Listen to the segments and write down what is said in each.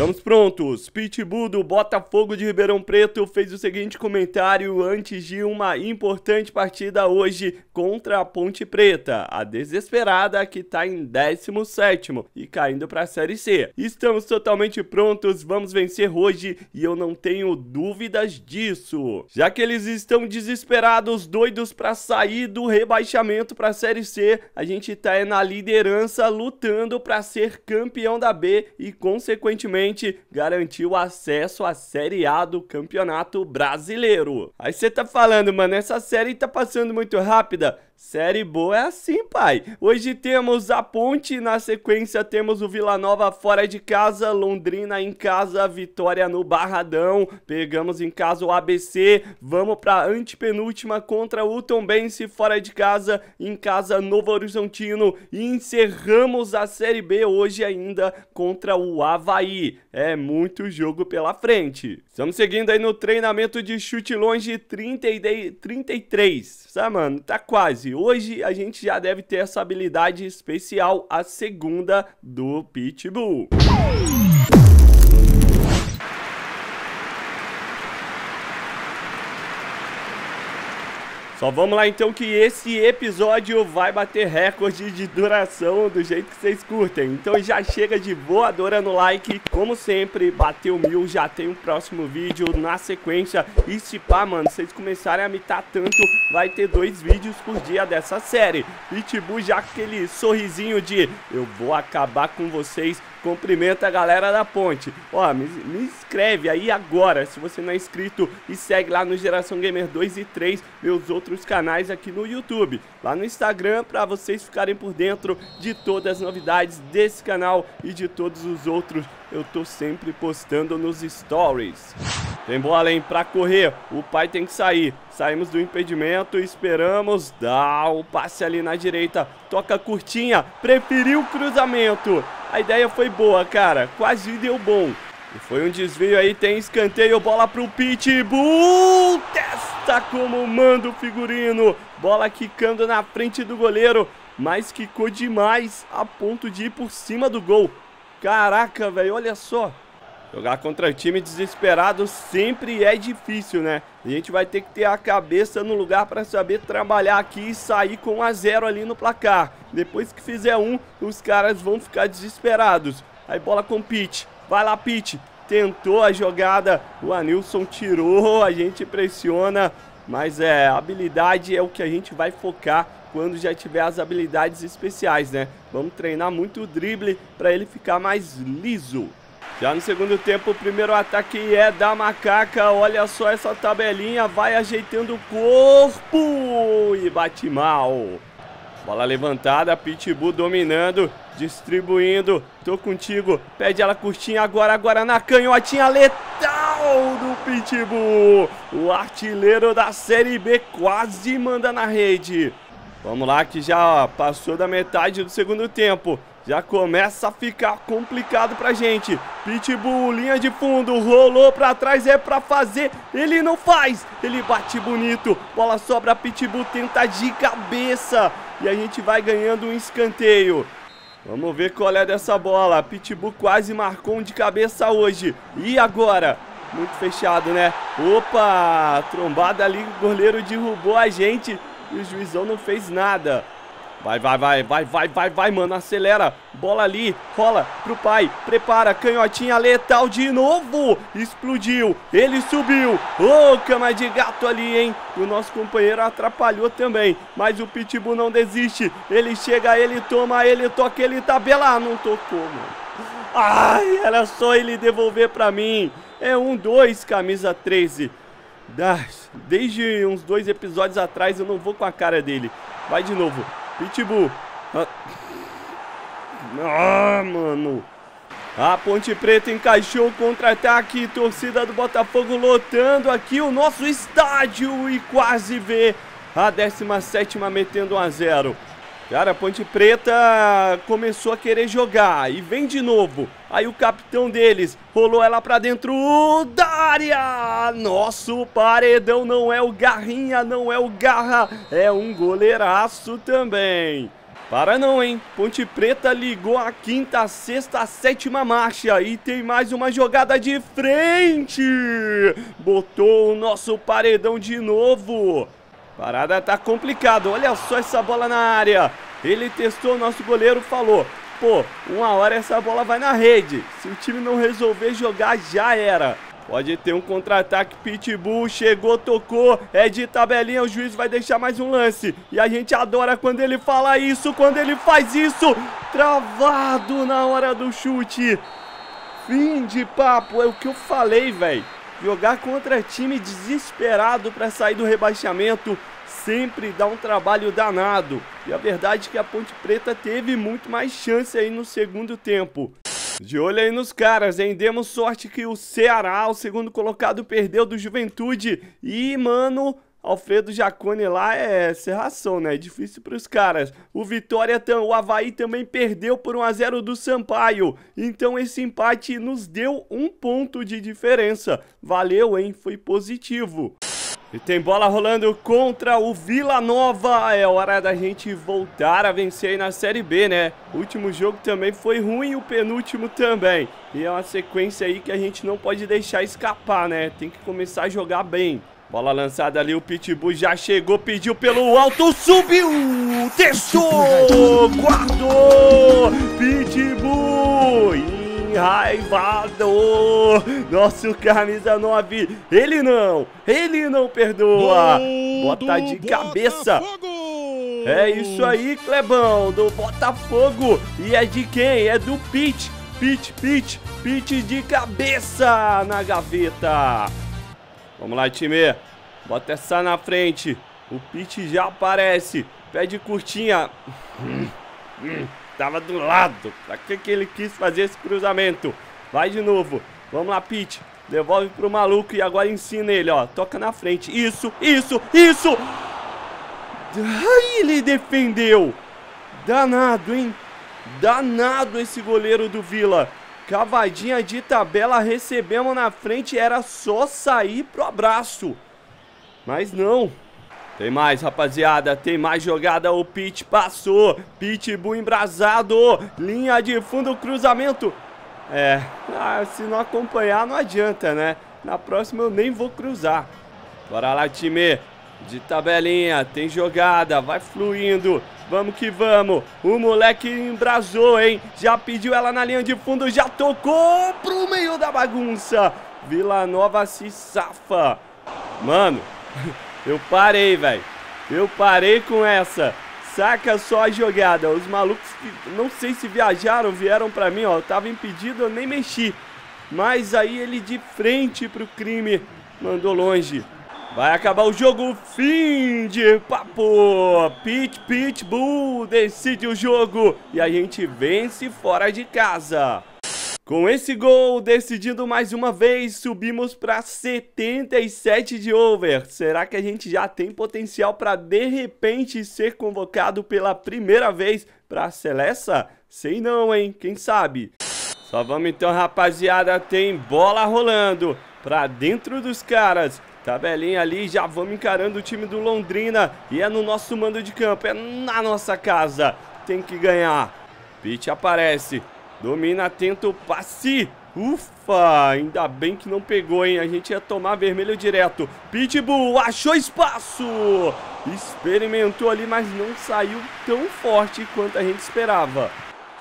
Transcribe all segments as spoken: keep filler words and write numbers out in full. Estamos prontos. Pitbull do Botafogo de Ribeirão Preto fez o seguinte comentário antes de uma importante partida hoje contra a Ponte Preta, a desesperada que está em décimo sétimo e caindo para a Série C. Estamos totalmente prontos, vamos vencer hoje e eu não tenho dúvidas disso. Já que eles estão desesperados, doidos para sair do rebaixamento para a Série C, a gente está é na liderança lutando para ser campeão da B e consequentemente garantiu acesso à Série A do Campeonato Brasileiro. Aí você tá falando, mano, essa série tá passando muito rápida. Série boa é assim, pai. Hoje temos a Ponte, na sequência temos o Vila Nova fora de casa, Londrina em casa, Vitória no Barradão, pegamos em casa o A B C, vamos pra antepenúltima contra o Tombense fora de casa, em casa Novo Horizontino, e encerramos a Série B hoje ainda contra o Avaí. É muito jogo pela frente. Estamos seguindo aí no treinamento de chute longe trinta e três, sabe, mano? Tá quase. Hoje a gente já deve ter essa habilidade especial, a segunda do Pitbull. Só vamos lá então que esse episódio vai bater recorde de duração do jeito que vocês curtem. Então já chega de voadora no like. Como sempre, bateu mil, já tem um próximo vídeo na sequência. E se pá, mano, vocês começarem a mitar tanto, vai ter dois vídeos por dia dessa série. Pitbull já com aquele sorrisinho de eu vou acabar com vocês. Cumprimenta a galera da Ponte. Ó, me, me inscreve aí agora, se você não é inscrito, e segue lá no Geração Gamer dois e três, meus outros canais aqui no YouTube, lá no Instagram, para vocês ficarem por dentro de todas as novidades desse canal e de todos os outros. Eu tô sempre postando nos stories. Tem bola, hein? Pra correr, o pai tem que sair. Saímos do impedimento, esperamos. Dá o passe ali na direita. Toca curtinha, preferiu o cruzamento. A ideia foi boa, cara. Quase deu bom. E foi um desvio aí, tem escanteio. Bola pro Pitbull. Testa como manda o figurino. Bola quicando na frente do goleiro. Mas quicou demais a ponto de ir por cima do gol. Caraca, velho, olha só. Jogar contra time desesperado sempre é difícil, né? A gente vai ter que ter a cabeça no lugar para saber trabalhar aqui e sair com um a zero ali no placar. Depois que fizer um, os caras vão ficar desesperados. Aí bola com o Pitt. Vai lá, Pitt. Tentou a jogada. O Anilson tirou, a gente pressiona. Mas é, habilidade é o que a gente vai focar quando já tiver as habilidades especiais, né? Vamos treinar muito o drible para ele ficar mais liso. Já no segundo tempo, o primeiro ataque é da Macaca. Olha só essa tabelinha, vai ajeitando o corpo e bate mal. Bola levantada, Pitbull dominando, distribuindo. Tô contigo, pede ela curtinha agora, agora na canhotinha letal do Pitbull. O artilheiro da Série B quase manda na rede. Vamos lá que já passou da metade do segundo tempo. Já começa a ficar complicado pra gente. Pitbull, linha de fundo, rolou pra trás, é pra fazer. Ele não faz, ele bate bonito. Bola sobra, Pitbull tenta de cabeça. E a gente vai ganhando um escanteio. Vamos ver qual é dessa bola. Pitbull quase marcou um de cabeça hoje. E agora? Muito fechado, né? Opa, trombada ali, o goleiro derrubou a gente. E o juizão não fez nada. Vai, vai, vai, vai, vai, vai, vai, mano, acelera, bola ali, rola pro pai, prepara, canhotinha letal de novo, explodiu, ele subiu, ô, oh, cama de gato ali, hein, o nosso companheiro atrapalhou também, mas o Pitbull não desiste, ele chega, ele toma, ele toca, ele tabela, não tocou, mano, ai, era só ele devolver pra mim, é um, dois, camisa treze, desde uns dois episódios atrás eu não vou com a cara dele, vai de novo, Pitbull. Ah, mano. A Ponte Preta encaixou o contra-ataque. Torcida do Botafogo lotando aqui o nosso estádio. E quase vê a décima sétima metendo um a zero. Cara, a Ponte Preta começou a querer jogar. E vem de novo. Aí o capitão deles rolou ela pra dentro da área. Nosso paredão não é o Garrinha, não é o Garra. É um goleiraço também. Para não, hein? Ponte Preta ligou a quinta, sexta, sétima marcha. E tem mais uma jogada de frente. Botou o nosso paredão de novo. Parada tá complicada. Olha só essa bola na área. Ele testou, nosso goleiro falou: pô, uma hora essa bola vai na rede. Se o time não resolver jogar, já era. Pode ter um contra-ataque. Pitbull chegou, tocou. É de tabelinha, o juiz vai deixar mais um lance. E a gente adora quando ele fala isso, quando ele faz isso. Travado na hora do chute. Fim de papo, é o que eu falei, velho. Jogar contra time desesperado para sair do rebaixamento sempre dá um trabalho danado. E a verdade é que a Ponte Preta teve muito mais chance aí no segundo tempo. De olho aí nos caras, hein? Demos sorte que o Ceará, o segundo colocado, perdeu do Juventude. E, mano, Alfredo Jaconi lá é serração, né? É difícil pros caras. O Vitória, o Avaí também perdeu por um a zero do Sampaio. Então esse empate nos deu um ponto de diferença. Valeu, hein? Foi positivo. E tem bola rolando contra o Vila Nova. É hora da gente voltar a vencer aí na Série B, né? O último jogo também foi ruim, o penúltimo também. E é uma sequência aí que a gente não pode deixar escapar, né? Tem que começar a jogar bem. Bola lançada ali, o Pitbull já chegou, pediu pelo alto, subiu! Testou! Guardou! Pitbull! Raivado, nosso camisa nove, ele não, ele não perdoa, bota de cabeça. É isso aí, Clebão, do Botafogo, e é de quem? É do Pit, Pit, Pit, Pit de cabeça na gaveta. Vamos lá, time, bota essa na frente, o Pit já aparece, pede curtinha. Tava do lado. Pra que que ele quis fazer esse cruzamento? Vai de novo. Vamos lá, Pit. Devolve pro maluco e agora ensina ele, ó. Toca na frente. Isso, isso, isso. Ai, ele defendeu. Danado, hein? Danado esse goleiro do Vila. Cavadinha de tabela, recebemos na frente. Era só sair pro abraço. Mas não. Tem mais, rapaziada, tem mais jogada, o Pit passou, Pitbull embrasado, linha de fundo, cruzamento. É, ah, se não acompanhar não adianta, né? Na próxima eu nem vou cruzar. Bora lá, time, de tabelinha, tem jogada, vai fluindo, vamos que vamos. O moleque embrasou, hein? Já pediu ela na linha de fundo, já tocou pro meio da bagunça. Vila Nova se safa. Mano... Eu parei, velho. Eu parei com essa. Saca só a jogada. Os malucos, não sei se viajaram, vieram pra mim, ó. Eu tava impedido, eu nem mexi. Mas aí ele de frente pro crime. Mandou longe. Vai acabar o jogo. Fim de papo. Pit, Pitbull decide o jogo. E a gente vence fora de casa. Com esse gol, decidindo mais uma vez, subimos para setenta e sete de over. Será que a gente já tem potencial para, de repente, ser convocado pela primeira vez para a Seleção? Sei não, hein? Quem sabe? Só vamos então, rapaziada. Tem bola rolando para dentro dos caras. Tabelinha ali, já vamos encarando o time do Londrina. E é no nosso mando de campo, é na nossa casa. Tem que ganhar. Pitch aparece. Domina, tenta o passe. Ufa, ainda bem que não pegou, hein? A gente ia tomar vermelho direto. Pitbull achou espaço. Experimentou ali, mas não saiu tão forte quanto a gente esperava.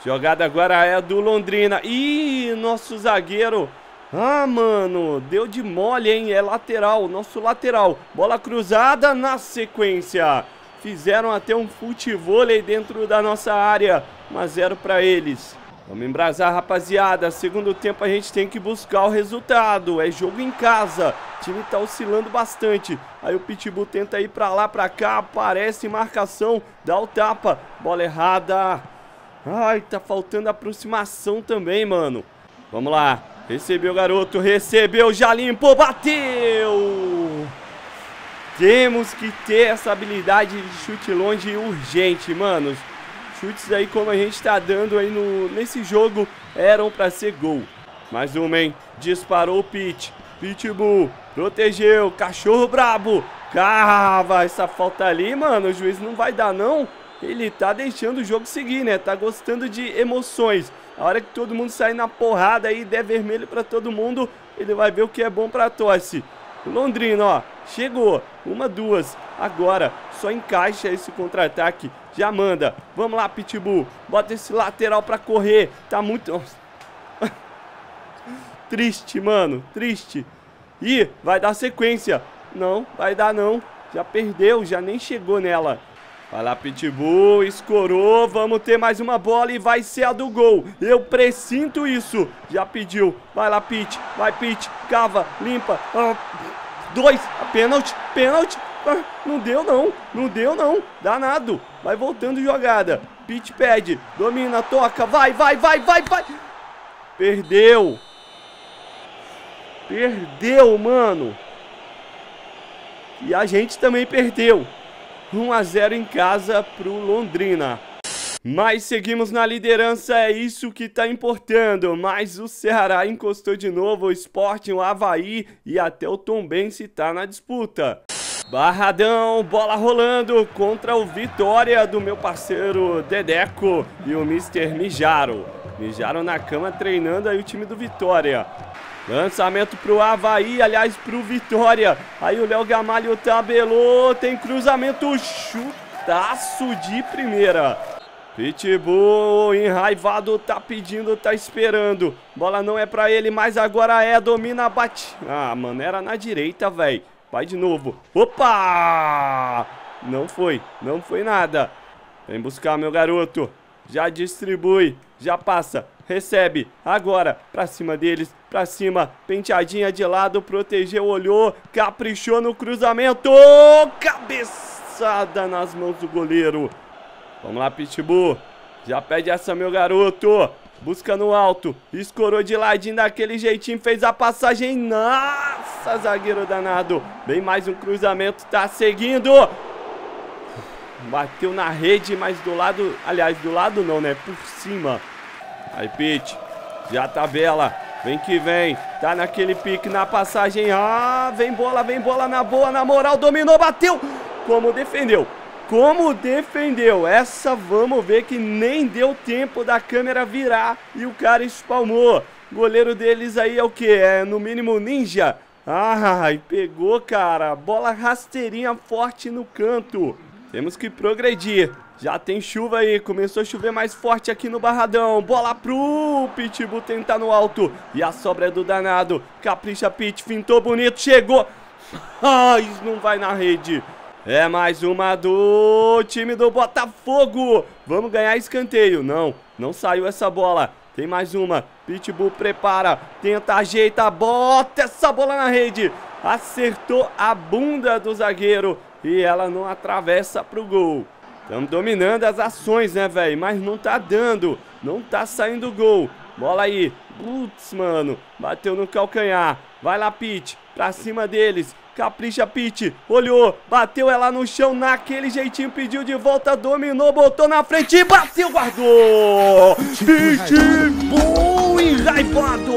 Jogada agora é do Londrina. Ih, nosso zagueiro. Ah, mano, deu de mole, hein? É lateral, nosso lateral. Bola cruzada na sequência. Fizeram até um futevôlei dentro da nossa área. um a zero para eles. Vamos embrasar, rapaziada. Segundo tempo a gente tem que buscar o resultado. É jogo em casa. O time tá oscilando bastante. Aí o Pitbull tenta ir pra lá, pra cá. Aparece marcação. Dá o tapa. Bola errada. Ai, tá faltando aproximação também, mano. Vamos lá. Recebeu o garoto. Recebeu, já limpou. Bateu! Temos que ter essa habilidade de chute longe urgente, manos. Chutes aí como a gente tá dando aí no, nesse jogo eram pra ser gol. Mais uma, hein? Disparou o Pit. Pitbull. Protegeu. Cachorro brabo. Carva. Essa falta ali, mano. O juiz não vai dar, não. ele tá deixando o jogo seguir, né? Tá gostando de emoções. A hora que todo mundo sair na porrada aí, der vermelho pra todo mundo, ele vai ver o que é bom pra tosse. O Londrina, ó, chegou. Uma, duas. Agora, só encaixa esse contra-ataque. Já manda. Vamos lá, Pitbull. Bota esse lateral pra correr. Tá muito... Triste, mano. Triste. Ih, vai dar sequência. Não, vai dar não. Já perdeu, já nem chegou nela. Vai lá, Pitbull, escorou, vamos ter mais uma bola e vai ser a do gol. Eu presinto isso. Já pediu, vai lá, Pit, vai, Pit, cava, limpa. Ah, dois, pênalti, pênalti. Ah, não deu não, não deu não, danado. Vai voltando jogada, Pit pede, domina, toca, vai, vai, vai, vai, vai. Perdeu. Perdeu, mano. E a gente também perdeu. um a zero em casa pro Londrina. Mas seguimos na liderança, é isso que tá importando. Mas o Ceará encostou de novo, o Sport, o Avaí e até o Tombense tá na disputa. Barradão, bola rolando contra o Vitória do meu parceiro Dedeco e o Mister Mijaro. Mijaro na cama treinando aí o time do Vitória. Lançamento pro Avaí, aliás, pro Vitória. Aí o Léo Gamalho tabelou, tem cruzamento, chutaço de primeira. Pitbull, enraivado, tá pedindo, tá esperando. Bola não é pra ele, mas agora é, domina, bate. Ah, mano, era na direita, velho. Vai de novo. Opa! Não foi, não foi nada. Vem buscar, meu garoto. Já distribui, já passa. Recebe, agora, pra cima deles, pra cima, penteadinha de lado, protegeu, olhou, caprichou no cruzamento, cabeçada nas mãos do goleiro. Vamos lá, Pitbull, já pede essa, meu garoto, busca no alto, escorou de ladinho daquele jeitinho, fez a passagem, nossa, zagueiro danado, vem mais um cruzamento, tá seguindo, bateu na rede, mas do lado, aliás, do lado não, né, por cima. Aí, Pit, já tabela, vem que vem, tá naquele pique, na passagem, ah, vem bola, vem bola, na boa, na moral, dominou, bateu, como defendeu, como defendeu, essa vamos ver que nem deu tempo da câmera virar e o cara espalmou, goleiro deles aí é o que, é no mínimo ninja, ai, pegou, cara, bola rasteirinha forte no canto, temos que progredir. Já tem chuva aí, começou a chover mais forte aqui no Barradão. Bola pro Pitbull tentar no alto. E a sobra é do danado. Capricha, Pit, fintou bonito, chegou. Ai, não vai na rede. É mais uma do time do Botafogo. Vamos ganhar escanteio. Não, não saiu essa bola. Tem mais uma. Pitbull prepara, tenta, ajeita, bota essa bola na rede. Acertou a bunda do zagueiro e ela não atravessa pro gol. Estamos dominando as ações, né, velho? Mas não tá dando. Não tá saindo gol. Bola aí. Putz, mano. Bateu no calcanhar. Vai lá, Pit. Pra cima deles. Capricha, Pit. Olhou. Bateu ela no chão naquele jeitinho. Pediu de volta. Dominou. Botou na frente. E bateu. Guardou. Pit. Bom enraivado.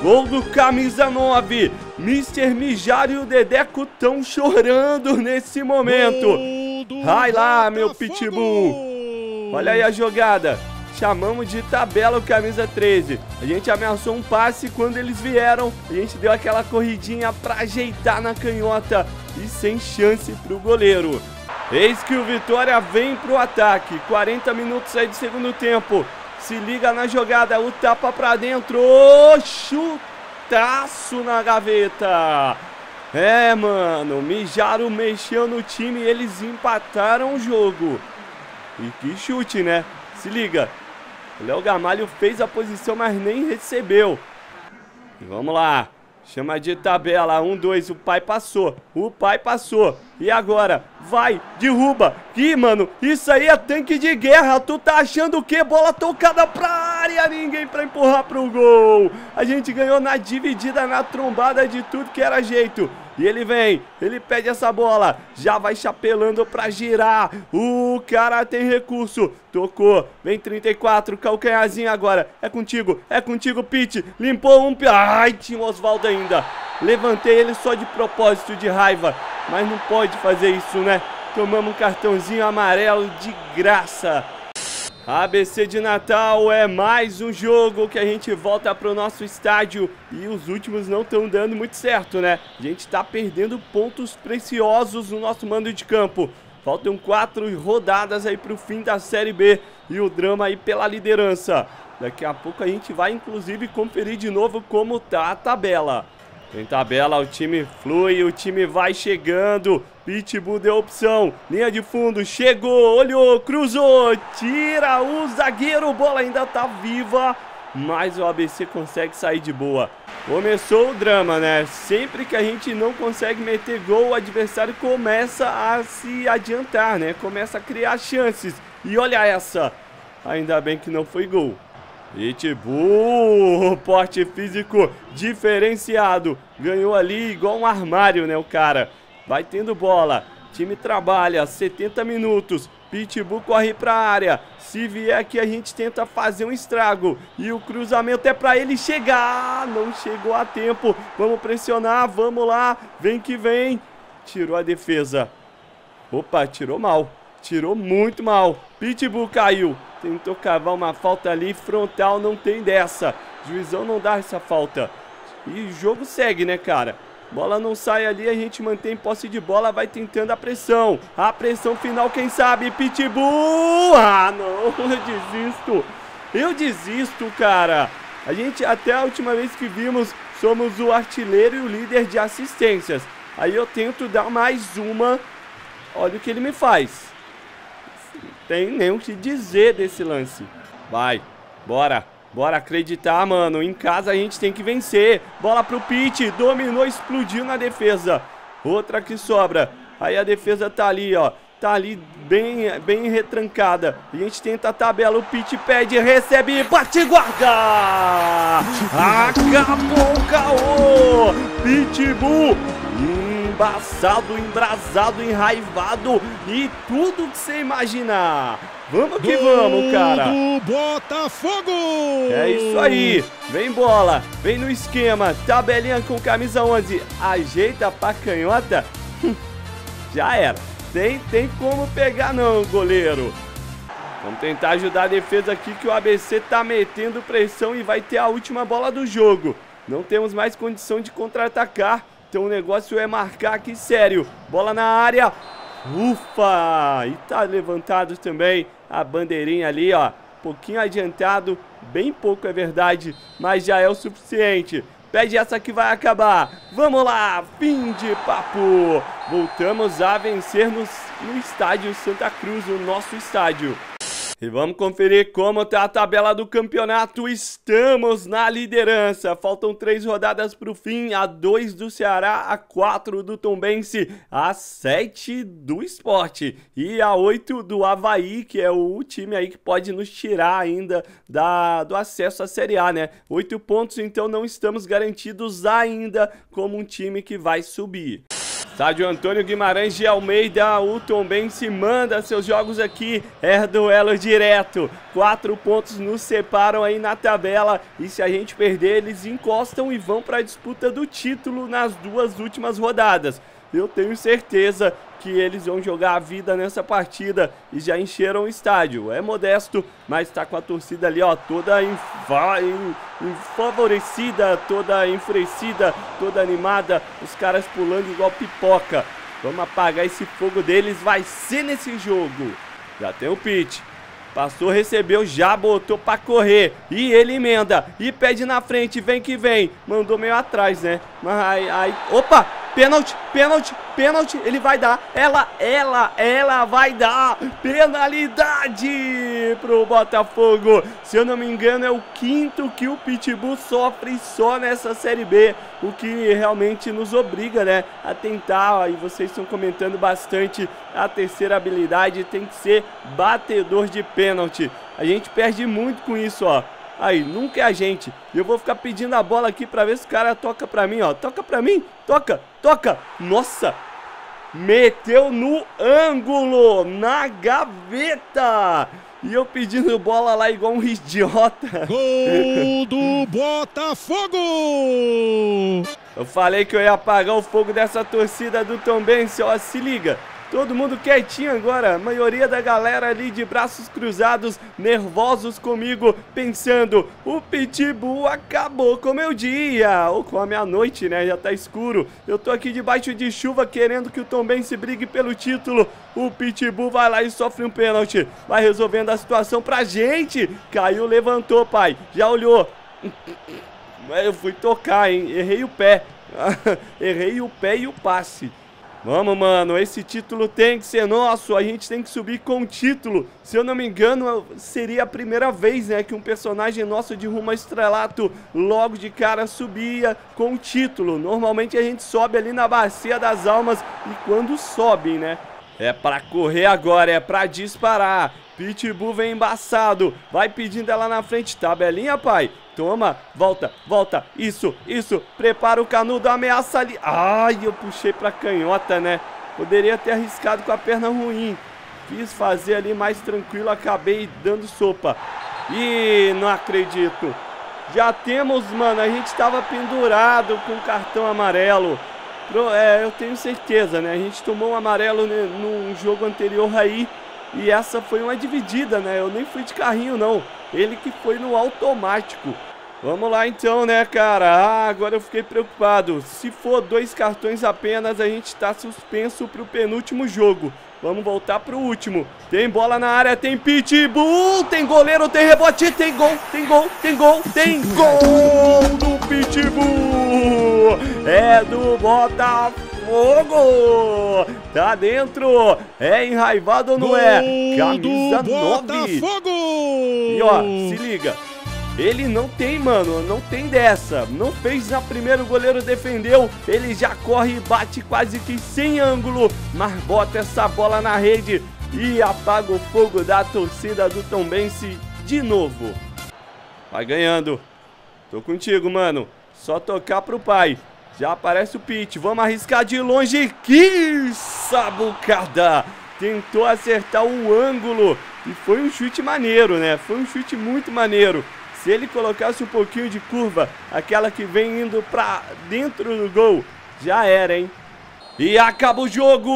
Gol do camisa nove, Mister Mijares e o Dedeco tão chorando nesse momento. Vai lá, meu Pitbull. Olha aí a jogada. Chamamos de tabela o camisa treze. A gente ameaçou um passe quando eles vieram. A gente deu aquela corridinha pra ajeitar na canhota e sem chance pro goleiro. Eis que o Vitória vem pro ataque. quarenta minutos aí de segundo tempo. Se liga na jogada, o tapa pra dentro, oh, chutaço na gaveta. É, mano, Mijaro mexeu no time e eles empataram o jogo. E que chute, né? Se liga, o Léo Gamalho fez a posição, mas nem recebeu. E vamos lá, chama de tabela, um, dois, o pai passou, o pai passou. E agora? Vai, derruba. Ih, mano, isso aí é tanque de guerra. Tu tá achando o quê? Bola tocada pra área. Ninguém pra empurrar pro gol. A gente ganhou na dividida, na trombada de tudo que era jeito. E ele vem, ele pede essa bola. Já vai chapelando pra girar. O cara tem recurso. Tocou, vem trinta e quatro, calcanhazinho agora. É contigo, é contigo, Pit. Limpou um... Ai, tinha o Oswaldo ainda. Levantei ele só de propósito, de raiva. Mas não pode fazer isso, né? Tomamos um cartãozinho amarelo de graça. A B C de Natal é mais um jogo que a gente volta para o nosso estádio e os últimos não estão dando muito certo, né? A gente está perdendo pontos preciosos no nosso mando de campo. Faltam quatro rodadas aí para o fim da Série B e o drama aí pela liderança. Daqui a pouco a gente vai inclusive conferir de novo como tá a tabela. Em tabela o time flui, o time vai chegando. Pitbull deu opção, linha de fundo, chegou, olhou, cruzou, tira o zagueiro, bola ainda tá viva, mas o A B C consegue sair de boa. Começou o drama, né? Sempre que a gente não consegue meter gol, o adversário começa a se adiantar, né? Começa a criar chances. E olha essa, ainda bem que não foi gol. Pitbull, porte físico diferenciado, ganhou ali igual um armário, né, o cara. Vai tendo bola, time trabalha, setenta minutos, Pitbull corre pra área, se vier aqui a gente tenta fazer um estrago, e o cruzamento é pra ele chegar, não chegou a tempo, vamos pressionar, vamos lá, vem que vem, tirou a defesa, opa, tirou mal, tirou muito mal, Pitbull caiu, tentou cavar uma falta ali, frontal não tem dessa, juizão não dá essa falta, e o jogo segue, né, cara? Bola não sai ali, a gente mantém posse de bola, vai tentando a pressão. A pressão final, quem sabe, Pitbull! Ah, não, eu desisto. Eu desisto, cara. A gente, até a última vez que vimos, somos o artilheiro e o líder de assistências. Aí eu tento dar mais uma. Olha o que ele me faz. Não tem nem o que dizer desse lance. Vai, bora. Bora acreditar, mano. Em casa a gente tem que vencer. Bola pro Pitt. Dominou, explodiu na defesa. Outra que sobra. Aí a defesa tá ali, ó. Tá ali bem, bem retrancada. A gente tenta a tabela. O Pitt pede, recebe, bate e guarda. Acabou o caô. Pitbull. Embaçado, embrasado, enraivado e tudo que você imaginar. Vamos que vamos, cara. Do Botafogo! É isso aí. Vem bola, vem no esquema. Tabelinha com camisa onze. Ajeita pra canhota. Já era. Tem, tem como pegar não, goleiro. Vamos tentar ajudar a defesa aqui que o A B C tá metendo pressão e vai ter a última bola do jogo. Não temos mais condição de contra-atacar. Então o negócio é marcar aqui sério. Bola na área. Ufa! E tá levantado também a bandeirinha ali, ó. Pouquinho adiantado, bem pouco é verdade, mas já é o suficiente. Pede essa que vai acabar. Vamos lá, fim de papo. Voltamos a vencer no, no estádio Santa Cruz, o nosso estádio. E vamos conferir como tá a tabela do campeonato. Estamos na liderança. Faltam três rodadas para o fim. A dois do Ceará, a quatro do Tombense, a sete do Sport e a oito do Avaí, que é o time aí que pode nos tirar ainda da, do acesso à Série A, né? Oito pontos, então não estamos garantidos ainda como um time que vai subir. Estádio Antônio Guimarães de Almeida, o Tombense manda seus jogos aqui, é duelo direto, quatro pontos nos separam aí na tabela e se a gente perder eles encostam e vão para a disputa do título nas duas últimas rodadas. Eu tenho certeza que eles vão jogar a vida nessa partida e já encheram o estádio. É modesto, mas tá com a torcida ali, ó, toda favorecida, toda enfurecida, toda animada. Os caras pulando igual pipoca. Vamos apagar esse fogo deles, vai ser nesse jogo. Já tem o pitch. Passou, recebeu, já botou pra correr. E ele emenda. E pede na frente, vem que vem. Mandou meio atrás, né? Mas aí, aí... Opa! Pênalti, pênalti, pênalti, ele vai dar, ela, ela, ela vai dar, penalidade pro Botafogo, se eu não me engano é o quinto que o Pitbull sofre só nessa Série B, o que realmente nos obriga, né, a tentar, e vocês estão comentando bastante, a terceira habilidade tem que ser batedor de pênalti, a gente perde muito com isso, ó. Aí, nunca é a gente. Eu vou ficar pedindo a bola aqui pra ver se o cara toca pra mim, ó. Toca pra mim, toca, toca. Nossa, meteu no ângulo, na gaveta. E eu pedindo bola lá igual um idiota. Gol do Botafogo! Eu falei que eu ia apagar o fogo dessa torcida do Tombense, ó, se liga. Todo mundo quietinho agora, a maioria da galera ali de braços cruzados, nervosos comigo, pensando, o Pitbull acabou com o meu dia, ou com a minha noite, né, já tá escuro. Eu tô aqui debaixo de chuva, querendo que o Tombense brigue pelo título. O Pitbull vai lá e sofre um pênalti, vai resolvendo a situação pra gente. Caiu, levantou, pai, já olhou. Eu fui tocar, hein, errei o pé, errei o pé e o passe. Vamos, mano, esse título tem que ser nosso, a gente tem que subir com o título. Se eu não me engano, seria a primeira vez, né, que um personagem nosso de rumo a estrelato logo de cara subia com o título. Normalmente a gente sobe ali na bacia das almas e quando sobem, né, é pra correr agora, é pra disparar. Pitbull vem embaçado, vai pedindo ela na frente, tabelinha, pai, toma, volta, volta, isso, isso, prepara o canudo, ameaça ali, ai, eu puxei pra canhota, né, poderia ter arriscado com a perna ruim, quis fazer ali mais tranquilo, acabei dando sopa, e não acredito, já temos, mano, a gente tava pendurado com cartão amarelo. É, eu tenho certeza, né, a gente tomou um amarelo num jogo anterior aí, e essa foi uma dividida, né? Eu nem fui de carrinho, não. Ele que foi no automático. Vamos lá, então, né, cara? Ah, agora eu fiquei preocupado. Se for dois cartões apenas, a gente tá suspenso pro penúltimo jogo. Vamos voltar pro último. Tem bola na área, tem Pitbull, tem goleiro, tem rebote, tem gol, tem gol, tem gol, tem gol do Pitbull. É do Botafogo. Fogo! Tá dentro! É enraivado ou não é? Camisa nove! E ó, se liga! Ele não tem, mano, não tem dessa. Não fez na primeira, o goleiro defendeu. Ele já corre e bate quase que sem ângulo, mas bota essa bola na rede e apaga o fogo da torcida do Tombense de novo. Vai ganhando. Tô contigo, mano. Só tocar pro pai. Já aparece o Pit, vamos arriscar de longe, que sabucada! Tentou acertar o ângulo e foi um chute maneiro, né? Foi um chute muito maneiro. Se ele colocasse um pouquinho de curva, aquela que vem indo pra dentro do gol, já era, hein? E acaba o jogo,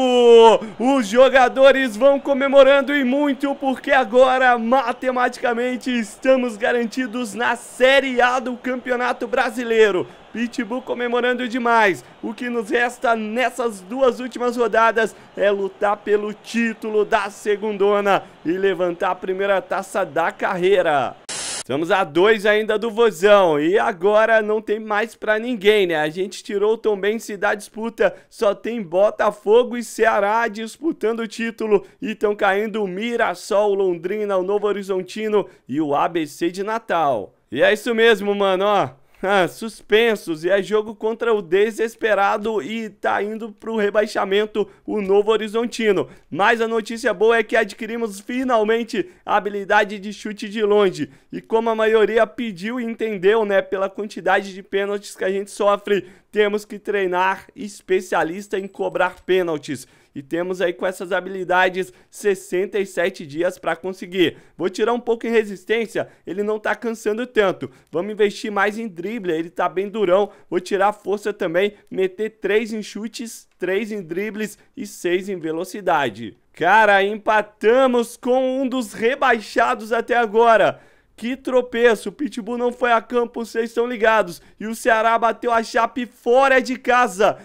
os jogadores vão comemorando e muito, porque agora matematicamente estamos garantidos na Série A do Campeonato Brasileiro. Pitbull comemorando demais, o que nos resta nessas duas últimas rodadas é lutar pelo título da segundona e levantar a primeira taça da carreira. Estamos a dois ainda do Vozão e agora não tem mais pra ninguém, né? A gente tirou o Tombense da disputa, só tem Botafogo e Ceará disputando o título e estão caindo o Mirassol, Londrina, o Novo Horizontino e o A B C de Natal. E é isso mesmo, mano, ó. Ah, suspensos, e é jogo contra o desesperado e tá indo pro rebaixamento o Novo Horizontino. Mas a notícia boa é que adquirimos finalmente a habilidade de chute de longe. E como a maioria pediu e entendeu, né, pela quantidade de pênaltis que a gente sofre, temos que treinar especialista em cobrar pênaltis. E temos aí com essas habilidades sessenta e sete dias para conseguir. Vou tirar um pouco em resistência, ele não tá cansando tanto. Vamos investir mais em drible, ele tá bem durão. Vou tirar força também, meter três em chutes, três em dribles e seis em velocidade. Cara, empatamos com um dos rebaixados até agora. Que tropeço, o Pitbull não foi a campo, vocês estão ligados. E o Ceará bateu a Chape fora de casa.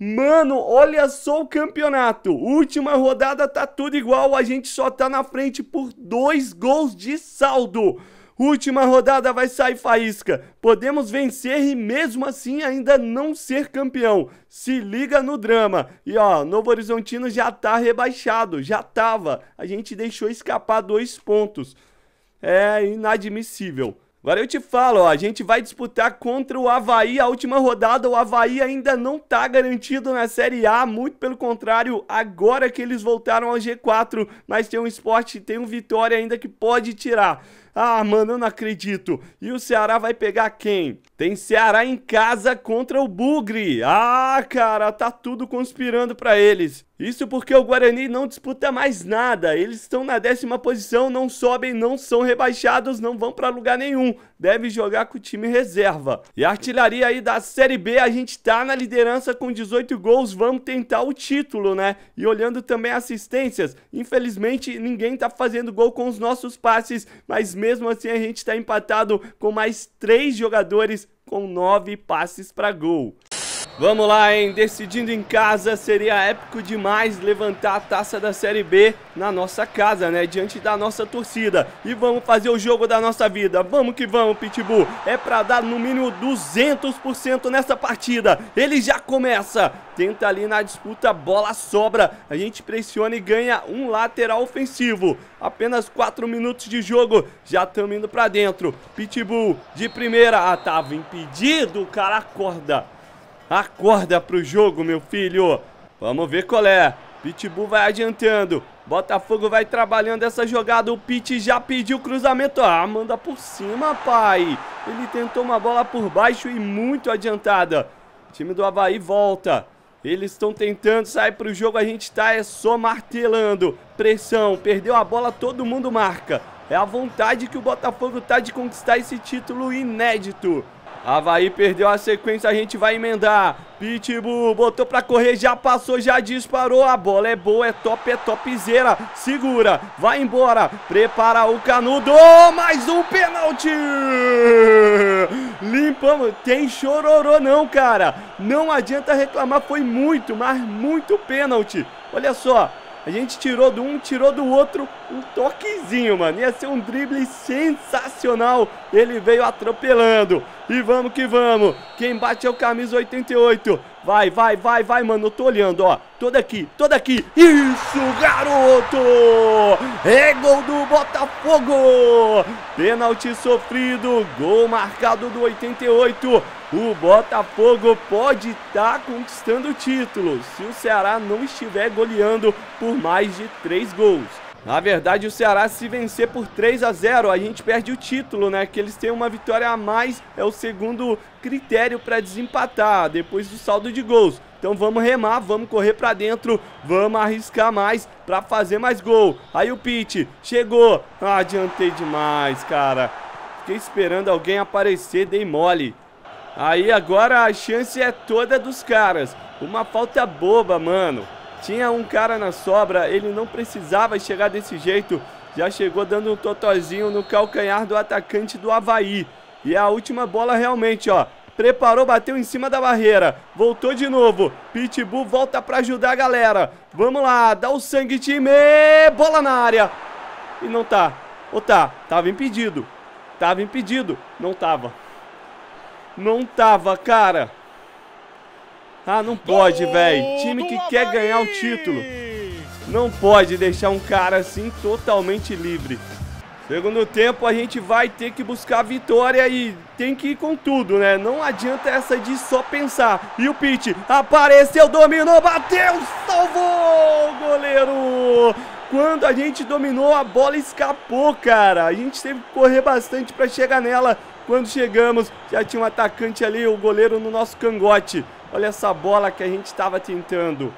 Mano, olha só o campeonato, última rodada tá tudo igual, a gente só tá na frente por dois gols de saldo. Última rodada vai sair faísca, podemos vencer e mesmo assim ainda não ser campeão. Se liga no drama. E ó, Novo Horizontino já tá rebaixado, já tava, a gente deixou escapar dois pontos, é inadmissível. Agora eu te falo, ó, a gente vai disputar contra o Avaí a última rodada, o Avaí ainda não tá garantido na Série A, muito pelo contrário, agora que eles voltaram ao G quatro, mas tem um Sport, tem um Vitória ainda que pode tirar. Ah, mano, eu não acredito. E o Ceará vai pegar quem? Tem Ceará em casa contra o Bugre. Ah, cara, tá tudo conspirando pra eles. Isso porque o Guarani não disputa mais nada. Eles estão na décima posição, não sobem, não são rebaixados, não vão pra lugar nenhum. Deve jogar com o time reserva. E a artilharia aí da Série B, a gente tá na liderança com dezoito gols. Vamos tentar o título, né? E olhando também assistências, infelizmente ninguém tá fazendo gol com os nossos passes, mas mesmo assim a gente tá empatado com mais três jogadores com nove passes para gol. Vamos lá, hein? Decidindo em casa, seria épico demais levantar a taça da Série B na nossa casa, né? Diante da nossa torcida. E vamos fazer o jogo da nossa vida. Vamos que vamos, Pitbull. É pra dar no mínimo duzentos por cento nessa partida. Ele já começa. Tenta ali na disputa, bola sobra. A gente pressiona e ganha um lateral ofensivo. Apenas quatro minutos de jogo. Já estamos indo pra dentro. Pitbull de primeira. Ah, tava impedido. O cara acorda. Acorda pro jogo, meu filho. Vamos ver qual é. Pitbull vai adiantando. Botafogo vai trabalhando essa jogada. O Pit já pediu cruzamento. Ah, manda por cima, pai. Ele tentou uma bola por baixo e muito adiantada. O time do Avaí volta. Eles estão tentando sair pro jogo. A gente tá é só martelando. Pressão. Perdeu a bola, todo mundo marca. É a vontade que o Botafogo tá de conquistar esse título inédito. Avaí perdeu a sequência, a gente vai emendar. Pitbull botou pra correr, já passou, já disparou. A bola é boa, é top, é topzera. Segura, vai embora. Prepara o canudo, oh, mais um pênalti. Limpamos, tem chororô não, cara. Não adianta reclamar, foi muito, mas muito pênalti. Olha só, a gente tirou do um, tirou do outro. Um toquezinho, mano. Ia ser um drible sensacional. Ele veio atropelando. E vamos que vamos. Quem bate é o camisa oitenta e oito. Vai, vai, vai, vai, mano. Eu tô olhando, ó. Toda aqui, toda aqui. Isso, garoto! É gol do Botafogo! Pênalti sofrido. Gol marcado do oitenta e oito. O Botafogo pode estar conquistando o título se o Ceará não estiver goleando por mais de três gols. Na verdade, o Ceará, se vencer por três a zero, a gente perde o título, né? Que eles têm uma vitória a mais, é o segundo critério para desempatar, depois do saldo de gols. Então vamos remar, vamos correr para dentro, vamos arriscar mais para fazer mais gol. Aí o Pit chegou. Ah, adiantei demais, cara. Fiquei esperando alguém aparecer, dei mole. Aí agora a chance é toda dos caras. Uma falta boba, mano. Tinha um cara na sobra, ele não precisava chegar desse jeito. Já chegou dando um totozinho no calcanhar do atacante do Avaí. E a última bola realmente, ó. Preparou, bateu em cima da barreira. Voltou de novo. Pitbull volta pra ajudar a galera. Vamos lá, dá o sangue, time. Bola na área. E não tá. Ou tá? Tava impedido. Tava impedido. Não tava. Não tava, cara. Ah, não pode, velho. Time que quer ganhar o título não pode deixar um cara assim totalmente livre. Segundo tempo, a gente vai ter que buscar a vitória e tem que ir com tudo, né? Não adianta essa de só pensar. E o Pit apareceu, dominou, bateu, salvou o goleiro. Quando a gente dominou, a bola escapou, cara. A gente teve que correr bastante pra chegar nela. Quando chegamos, já tinha um atacante ali, o goleiro no nosso cangote. Olha essa bola que a gente estava tentando.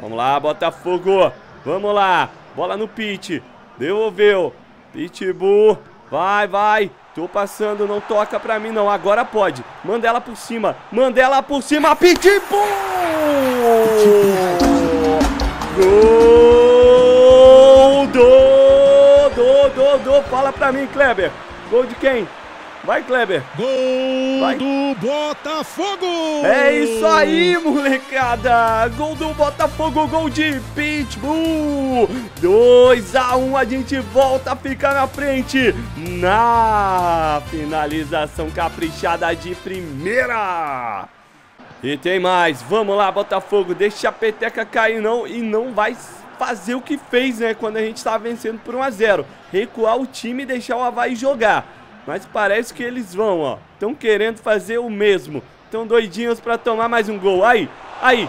Vamos lá, Botafogo. Vamos lá. Bola no Pit. Devolveu. Pitbull. Vai, vai. Tô passando, não toca pra mim não. Agora pode. Manda ela por cima. Manda ela por cima. Pitbull! Gol! Do, do, do, do. Fala pra mim, Kleber. Gol de quem? Vai, Kleber. Gol Vai. do Botafogo! É isso aí, molecada! Gol do Botafogo, gol de Pitbull! dois a um, a gente volta a ficar na frente na finalização caprichada de primeira! E tem mais, vamos lá, Botafogo, deixa a peteca cair não e não vai fazer o que fez, né, quando a gente estava vencendo por um a zero. Recuar o time e deixar o Avaí jogar. Mas parece que eles vão, ó. Estão querendo fazer o mesmo. Estão doidinhos pra tomar mais um gol. Aí, aí.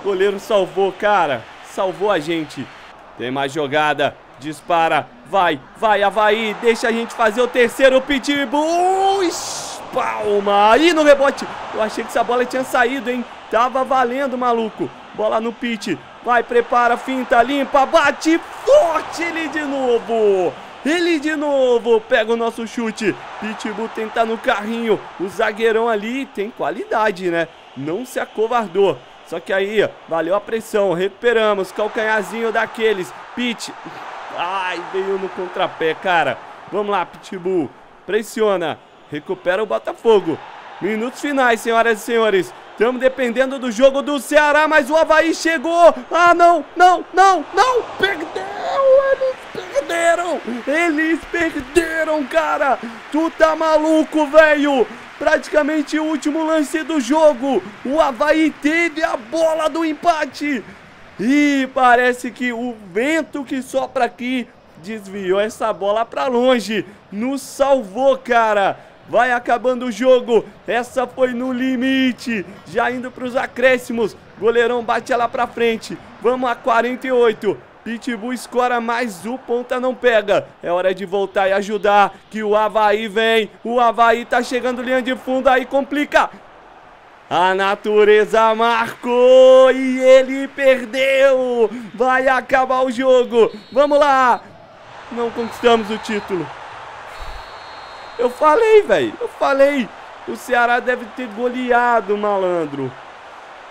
O goleiro salvou, cara. Salvou a gente. Tem mais jogada. Dispara. Vai, vai, Avaí. Deixa a gente fazer o terceiro. Pitbull Palma, aí no rebote, eu achei que essa bola tinha saído, hein, tava valendo, maluco. Bola no Pitch, vai, prepara, finta, limpa, bate forte, ele de novo, ele de novo, pega o nosso chute. Pitbull tenta no carrinho, o zagueirão ali tem qualidade, né, não se acovardou. Só que aí, valeu a pressão, recuperamos, calcanharzinho daqueles, Pitch, ai, veio no contrapé, cara. Vamos lá, Pitbull, pressiona, recupera o Botafogo. Minutos finais, senhoras e senhores. Estamos dependendo do jogo do Ceará, mas o Avaí chegou. Ah, não, não, não, não. Perdeu, eles perderam. Eles perderam, cara. Tu tá maluco, velho. Praticamente o último lance do jogo. O Avaí teve a bola do empate. E parece que o vento que sopra aqui desviou essa bola pra longe. Nos salvou, cara. Vai acabando o jogo, essa foi no limite, já indo para os acréscimos, goleirão bate ela para frente, vamos a quarenta e oito, Pitbull escora, mas o ponta não pega, é hora de voltar e ajudar, que o Avaí vem, o Avaí tá chegando linha de fundo, aí complica, a natureza marcou e ele perdeu, vai acabar o jogo, vamos lá, não conquistamos o título. Eu falei, velho, eu falei. O Ceará deve ter goleado, malandro.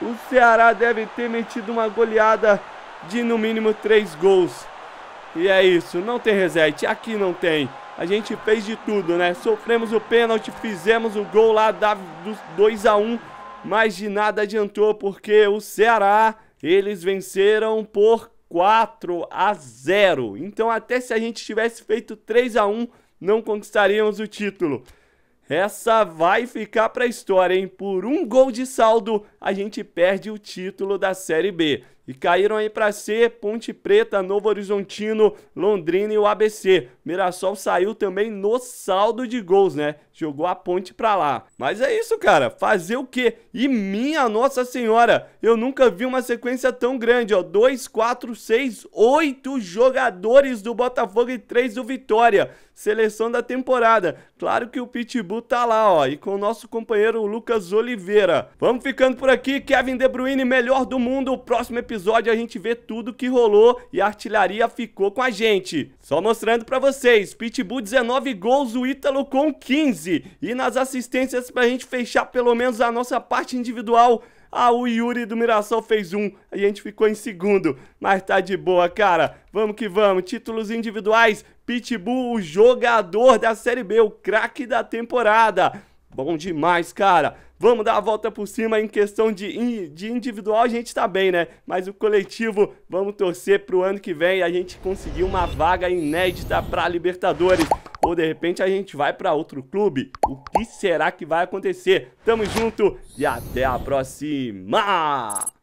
O Ceará deve ter metido uma goleada de no mínimo três gols. E é isso, não tem reset, aqui não tem. A gente fez de tudo, né? Sofremos o pênalti, fizemos o gol lá da, dos dois a um, mas de nada adiantou, porque o Ceará, eles venceram por quatro a zero. Então até se a gente tivesse feito três a um... não conquistaríamos o título. Essa vai ficar para a história, hein? Por um gol de saldo, a gente perde o título da Série B. E caíram aí para C, Ponte Preta, Novo Horizontino, Londrina e o A B C. Mirassol saiu também no saldo de gols, né? Jogou a ponte para lá. Mas é isso, cara. Fazer o quê? E minha Nossa Senhora, eu nunca vi uma sequência tão grande, ó. Dois, quatro, seis, oito jogadores do Botafogo e três do Vitória. Seleção da temporada. Claro que o Pitbull tá lá, ó. E com o nosso companheiro Lucas Oliveira. Vamos ficando por aqui. Kevin De Bruyne, melhor do mundo. O próximo episódio. episódio a gente vê tudo que rolou e a artilharia ficou com a gente. Só mostrando pra vocês, Pitbull dezenove gols, o Ítalo com quinze. E nas assistências pra gente fechar pelo menos a nossa parte individual, a Uyuri do Mirassol fez um, a gente ficou em segundo. Mas tá de boa, cara. Vamos que vamos. Títulos individuais, Pitbull, o jogador da Série B, o craque da temporada. Bom demais, cara. Vamos dar a volta por cima em questão de, de individual, a gente tá bem, né? Mas o coletivo, vamos torcer pro ano que vem a gente conseguir uma vaga inédita pra Libertadores. Ou de repente a gente vai pra outro clube. O que será que vai acontecer? Tamo junto e até a próxima!